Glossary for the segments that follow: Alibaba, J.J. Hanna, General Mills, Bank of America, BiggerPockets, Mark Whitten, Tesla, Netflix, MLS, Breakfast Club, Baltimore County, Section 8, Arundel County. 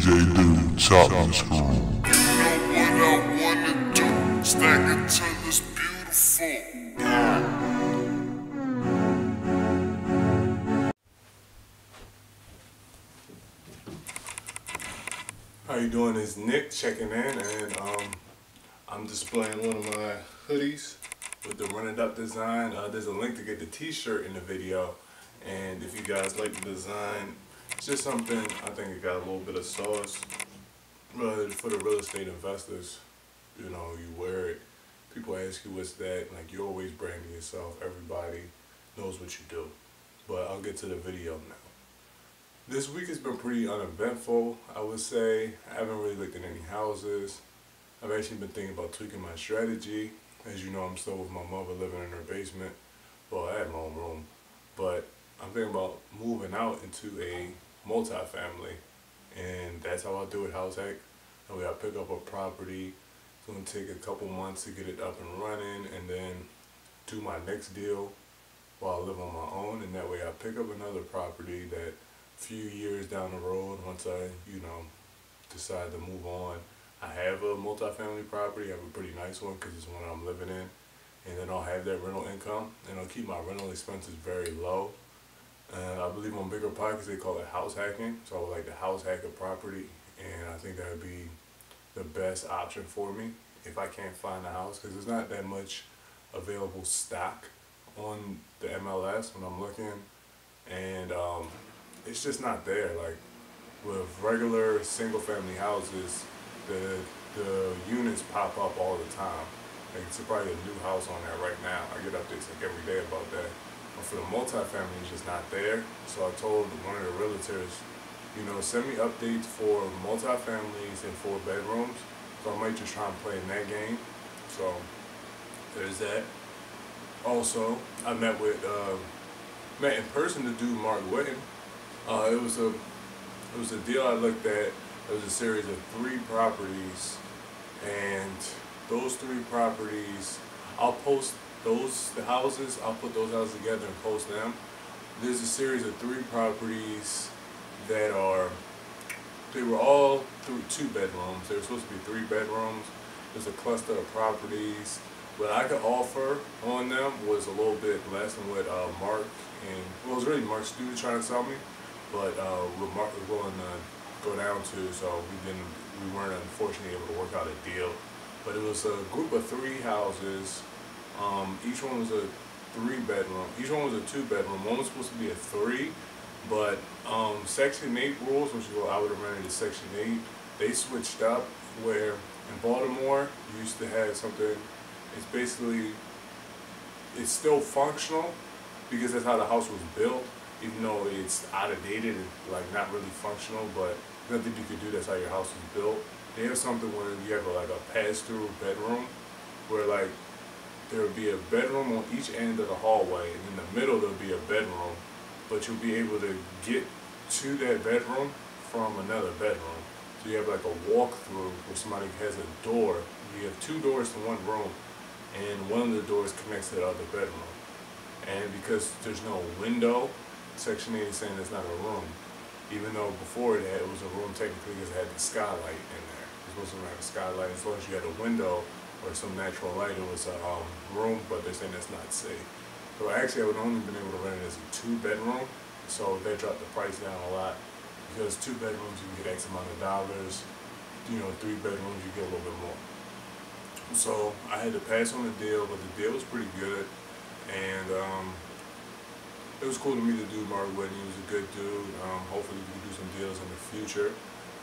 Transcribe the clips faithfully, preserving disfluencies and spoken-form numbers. J J do, chop and screw. You know what I wanna do, stack it till it's beautiful. How you doing? It's Nick checking in, and um, I'm displaying one of my hoodies with the Run It Up design. Uh, there's a link to get the t-shirt in the video, and if you guys like the design, it's just something, I think it got a little bit of sauce. But for the real estate investors, you know, you wear it, people ask you what's that, like you always brand yourself, everybody knows what you do. But I'll get to the video now. This week has been pretty uneventful, I would say. I haven't really looked at any houses. I've actually been thinking about tweaking my strategy. As you know, I'm still with my mother living in her basement. Well, I have my own room. But I'm thinking about moving out into a multi-family, and that's how I do it, house hack. And we gotta pick up a property. It's gonna take a couple months to get it up and running, and then do my next deal while I live on my own. And that way I pick up another property that a few years down the road, once I, you know, decide to move on, I have a multi-family property. I have a pretty nice one because it's one I'm living in. And then I'll have that rental income, and I'll keep my rental expenses very low. And I believe on BiggerPockets they call it house hacking. So I would like to house hack a property, and I think that would be the best option for me if I can't find a house, because there's not that much available stock on the M L S when I'm looking, and um, it's just not there. Like with regular single family houses, the, the units pop up all the time. Like it's probably a new house on there right now. I get updates like every day about that. But for the multifamily, it's just not there. So I told one of the realtors, you know, send me updates for multifamilies and four bedrooms. So I might just try and play in that game. So there's that. Also, I met with uh, met in person to do Mark Whitten. Uh, it was a it was a deal I looked at. It was a series of three properties, and those three properties, I'll post those, the houses, I'll put those houses together and post them. There's a series of three properties that are, they were all through two bedrooms. They were supposed to be three bedrooms. There's a cluster of properties. What I could offer on them was a little bit less than what uh, Mark and, well, it was really Mark's dude trying to sell me, but uh, what Mark was willing to go down to, so we didn't, we weren't unfortunately able to work out a deal. But it was a group of three houses. Um, each one was a three bedroom. Each one was a two bedroom. One was supposed to be a three, but um, Section eight rules, which is what I would have rented to Section eight, they switched up where in Baltimore you used to have something, it's basically, it's still functional because that's how the house was built, even though it's out of date and like not really functional, but nothing you could do, that's how your house was built. They have something where you have a, like a pass-through bedroom where like there would be a bedroom on each end of the hallway, and in the middle there would be a bedroom, but you'll be able to get to that bedroom from another bedroom. So you have like a walkthrough where somebody has a door. You have two doors to one room, and one of the doors connects to the other bedroom. And because there's no window, Section eight is saying it's not a room, even though before that it was a room technically because it had the skylight in there. Supposed to have a skylight. As long as you had a window or some natural light, it was a um, room, but they're saying that's not safe. So actually I would only been able to rent it as a two bedroom, so they dropped the price down a lot because two bedrooms you can get X amount of dollars, you know, three bedrooms you get a little bit more. So I had to pass on the deal, but the deal was pretty good, and um, it was cool to me to do Mark Whitten. He was a good dude. Um, hopefully we can do some deals in the future.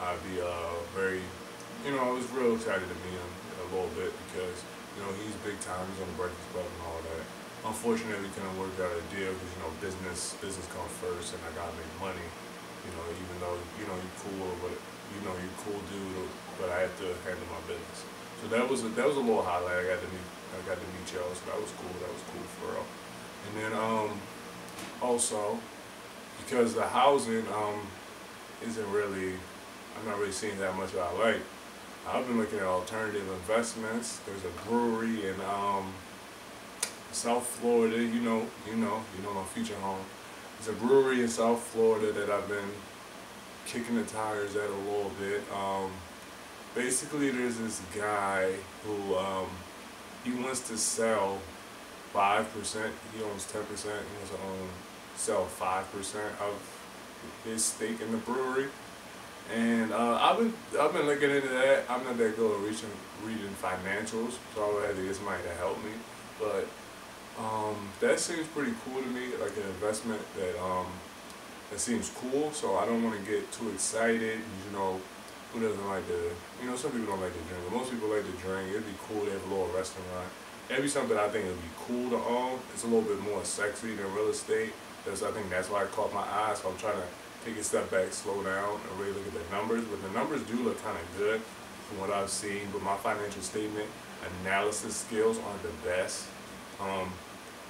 I'd be uh, very You know, I was real excited to meet him a little bit because, you know, he's big time, he's on the Breakfast Club and all that. Unfortunately, we couldn't work out a deal because, you know, business business comes first, and I gotta make money. You know, even though, you know, you're cool, but, you know, you're cool dude, but I have to handle my business. So that was a, that was a little highlight. I got to meet, I got to meet y'all, so that was cool, that was cool for real. And then, um, also, because the housing, um, isn't really, I'm not really seeing that much that I like. I've been looking at alternative investments. There's a brewery in um, South Florida. You know, you know, you know my future home. There's a brewery in South Florida that I've been kicking the tires at a little bit. Um, basically, there's this guy who um, he wants to sell five percent. He owns ten percent. He wants to own sell five percent of his stake in the brewery. And uh, I've been I've been looking into that. I'm not that good at reading reading financials, so I had to get somebody to help me. But um, that seems pretty cool to me, like an investment that um, that seems cool. So I don't want to get too excited. You know, who doesn't like to? You know, some people don't like to drink, but most people like to drink. It'd be cool to have a little restaurant. That'd be something I think would be cool to own. It's a little bit more sexy than real estate. That's I think that's why I caught my eye. So I'm trying to take a step back, slow down, and really look at the numbers. But the numbers do look kind of good from what I've seen. But my financial statement analysis skills aren't the best. Um,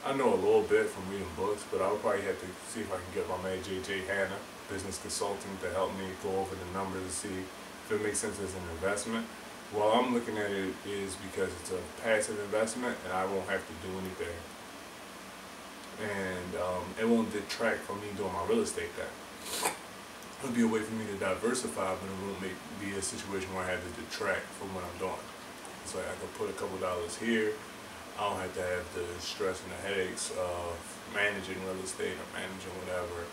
I know a little bit from reading books, but I'll probably have to see if I can get my man J J Hanna, business consultant, to help me go over the numbers and see if it makes sense as an investment. Well, I'm looking at it is because it's a passive investment, and I won't have to do anything. And um, it won't detract from me doing my real estate thing. It'll be a way for me to diversify, but it won't make, be a situation where I have to detract from what I'm doing. So I can put a couple dollars here. I don't have to have the stress and the headaches of managing real estate or managing whatever.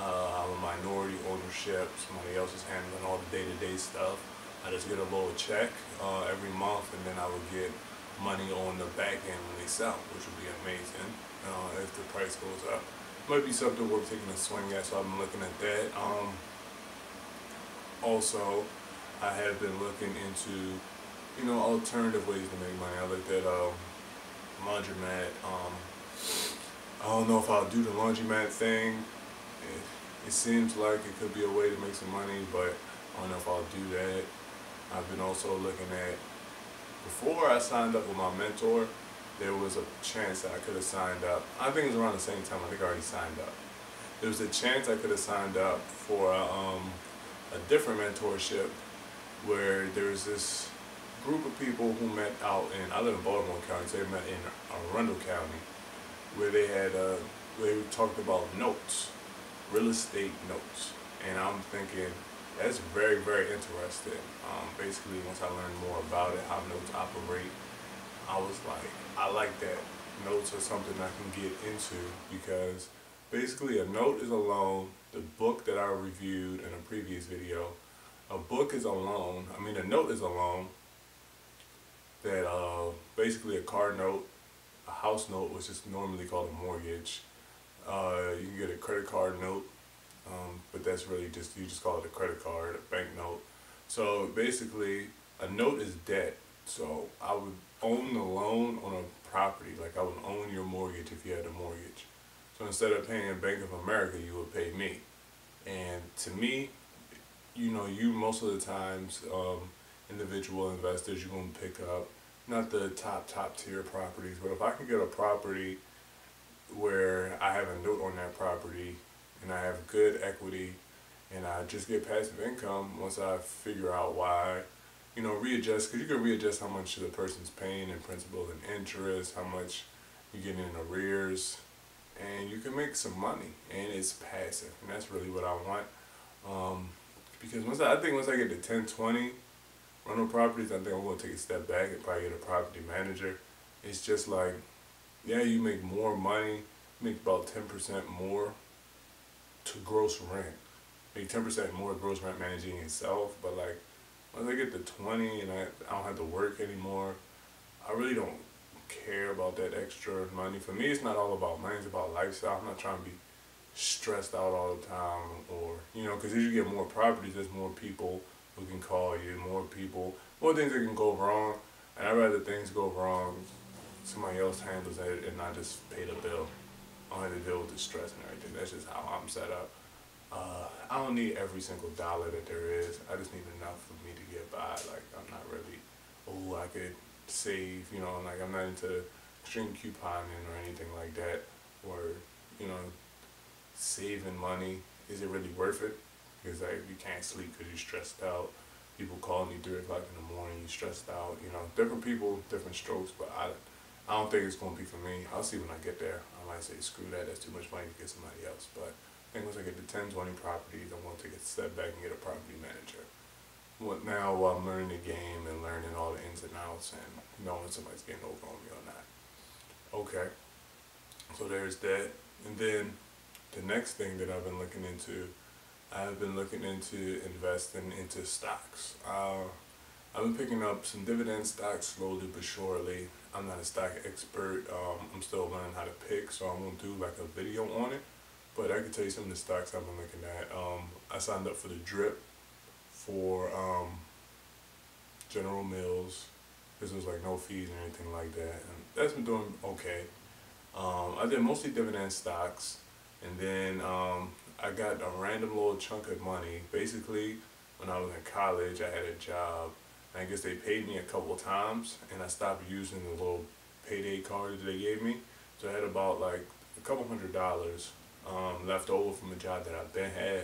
Uh, I'm a minority ownership. Somebody else is handling all the day-to-day stuff. I just get a little check uh, every month, and then I would get money on the back end when they sell, which would be amazing uh, if the price goes up. Might be something worth taking a swing at, so I've been looking at that. Um, also, I have been looking into, you know, alternative ways to make money. I looked at um, laundromat. Um, I don't know if I'll do the laundromat thing. It, it seems like it could be a way to make some money, but I don't know if I'll do that. I've been also looking at, before I signed up with my mentor, there was a chance that I could have signed up. I think it was around the same time. I think I already signed up. There was a chance I could have signed up for a, um, a different mentorship where there was this group of people who met out in, I live in Baltimore County, so they met in Arundel County, where they had, uh, they talked about notes, real estate notes. And I'm thinking, that's very, very interesting. Um, basically, once I learned more about it, how notes operate, I was like, I like that. Notes are something I can get into, because basically a note is a loan. The book that I reviewed in a previous video, a book is a loan. I mean, a note is a loan that uh, basically a car note, a house note, which is normally called a mortgage. Uh, you can get a credit card note, um, but that's really just, you just call it a credit card, a bank note. So basically a note is debt. So I would own the loan on a property, like I would own your mortgage if you had a mortgage. So instead of paying Bank of America, you would pay me. And to me, you know, you most of the times, um, individual investors, you're going to pick up not the top, top tier properties, but if I can get a property where I have a note on that property and I have good equity and I just get passive income once I figure out why, you know, readjust, because you can readjust how much the person's paying in principal and interest, how much you're getting in arrears, and you can make some money, and it's passive, and that's really what I want. Um, because once I, I think once I get to ten twenty rental properties, I think I'm going to take a step back and probably get a property manager. It's just like, yeah, you make more money, make about ten percent more to gross rent, make ten percent more gross rent managing itself, but like, once I get to twenty and I, I don't have to work anymore, I really don't care about that extra money. For me, it's not all about money, it's about lifestyle. I'm not trying to be stressed out all the time, or, you know, because as you get more properties, there's more people who can call you, more people, more things that can go wrong. And I'd rather things go wrong, somebody else handles it, and I just pay the bill. I don't have to deal with the stress and everything. That's just how I'm set up. Uh, I don't need every single dollar that there is. I just need enough for me to get by. Like, I'm not really, oh, I could save, you know, like, I'm not into extreme couponing or anything like that. Or, you know, saving money, is it really worth it? Because, like, you can't sleep because you're stressed out. People calling you three o'clock in the morning, you're stressed out. You know, different people, different strokes, but I, I don't think it's going to be for me. I'll see when I get there. I might say, screw that, that's too much money to get somebody else, but I think once I get to ten twenty properties, I want to get set back and get a property manager. What now, while I'm learning the game and learning all the ins and outs and knowing somebody's getting over on me or not. Okay, so there's that. And then the next thing that I've been looking into, I've been looking into investing into stocks. Uh, I've been picking up some dividend stocks slowly but surely. I'm not a stock expert. Um, I'm still learning how to pick, so I'm going to do like a video on it. But I can tell you some of the stocks I've been looking at. Um, I signed up for the drip for um, General Mills. This was like no fees or anything like that. And that's been doing okay. Um, I did mostly dividend stocks. And then um, I got a random little chunk of money. Basically, when I was in college, I had a job. I guess they paid me a couple times, and I stopped using the little payday card that they gave me. So I had about like a couple hundred dollars um, left over from a job that I've been had.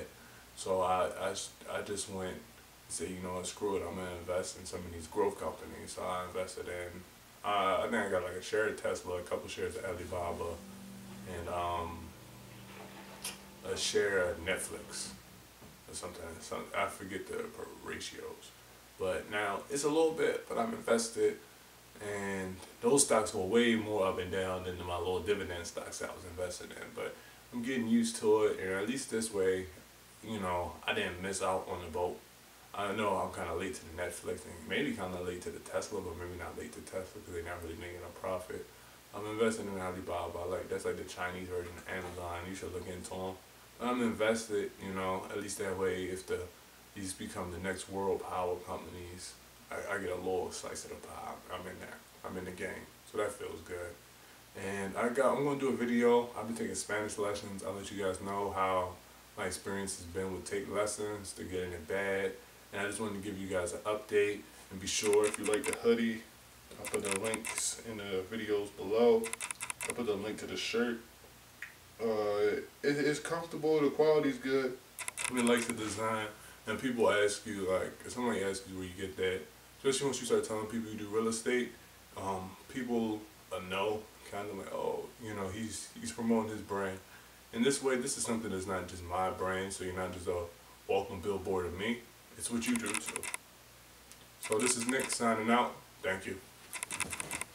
So I, I, I just went and said, you know what, screw it, I'm going to invest in some of these growth companies. So I invested in, uh, I think I got like a share of Tesla, a couple shares of Alibaba, and um, a share of Netflix or something. I forget the ratios. But now, it's a little bit, but I'm invested, and those stocks were way more up and down than my little dividend stocks that I was invested in. But I'm getting used to it, and at least this way, you know, I didn't miss out on the boat. I know I'm kind of late to the Netflix thing, maybe kind of late to the Tesla, but maybe not late to Tesla because they're not really making a profit. I'm investing in Alibaba, like that's like the Chinese version of Amazon. You should look into them. I'm invested, you know, at least that way if the these become the next world power companies, I, I get a little slice of the pie. I'm in there. I'm in the game. So that feels good. And I got, I'm going to do a video. I've been taking Spanish lessons. I'll let you guys know how my experience has been with take lessons to getting it bad. And I just wanted to give you guys an update. And be sure if you like the hoodie, I'll put the links in the videos below. I'll put the link to the shirt. Uh, it, it's comfortable. The quality's good. I really like the design. And people ask you, like, if somebody asks you where you get that, especially once you start telling people you do real estate, um, people know, kind of like, oh, you know, he's he's promoting his brand. In this way, this is something that's not just my brand, so you're not just a walking billboard of me. It's what you do, too. So this is Nick signing out. Thank you.